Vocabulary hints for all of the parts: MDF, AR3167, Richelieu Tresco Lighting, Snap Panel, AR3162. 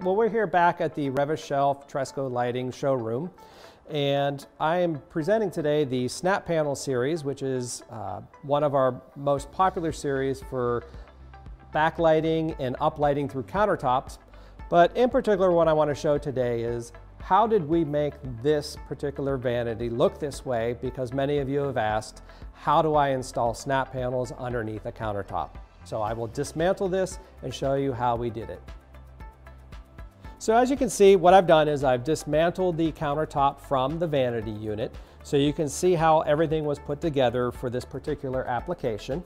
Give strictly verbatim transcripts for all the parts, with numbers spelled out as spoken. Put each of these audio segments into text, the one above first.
Well, we're here back at the Richelieu Tresco Lighting showroom, and I am presenting today the Snap Panel series, which is uh, one of our most popular series for backlighting and uplighting through countertops. But in particular, what I want to show today is how did we make this particular vanity look this way, because many of you have asked, how do I install Snap Panels underneath a countertop? So I will dismantle this and show you how we did it. So as you can see, what I've done is I've dismantled the countertop from the vanity unit, so you can see how everything was put together for this particular application.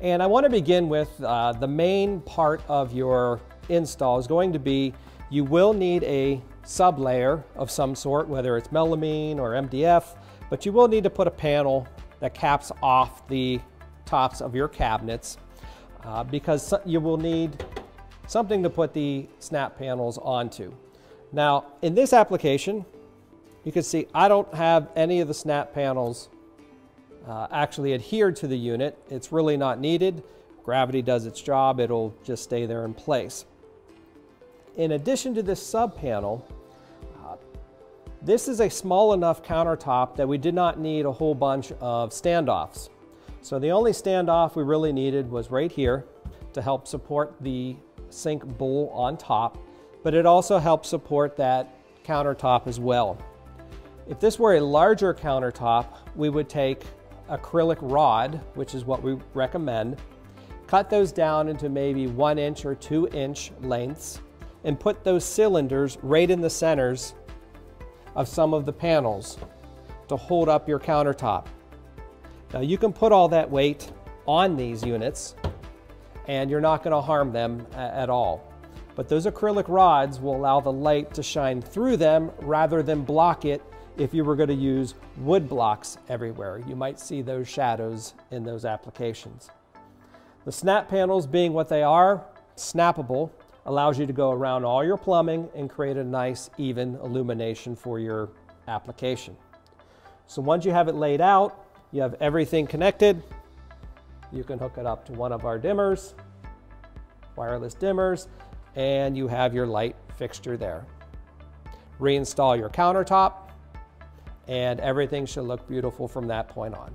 And I want to begin with uh, the main part of your install is going to be, you will need a sublayer of some sort, whether it's melamine or M D F, but you will need to put a panel that caps off the tops of your cabinets uh, because you will need something to put the Snap Panels onto. Now, in this application, you can see I don't have any of the Snap Panels uh, actually adhered to the unit. It's really not needed. Gravity does its job. It'll just stay there in place. In addition to this sub panel, uh, this is a small enough countertop that we did not need a whole bunch of standoffs. So the only standoff we really needed was right here to help support the sink bowl on top, but it also helps support that countertop as well. If this were a larger countertop, we would take acrylic rod, which is what we recommend, cut those down into maybe one inch or two inch lengths, and put those cylinders right in the centers of some of the panels to hold up your countertop. Now you can put all that weight on these units and you're not going to harm them at all. But those acrylic rods will allow the light to shine through them rather than block it. If you were going to use wood blocks everywhere, you might see those shadows in those applications. The Snap Panels, being what they are, snappable, allows you to go around all your plumbing and create a nice even illumination for your application. So once you have it laid out, you have everything connected. You can hook it up to one of our dimmers, wireless dimmers, and you have your light fixture there. Reinstall your countertop, and everything should look beautiful from that point on.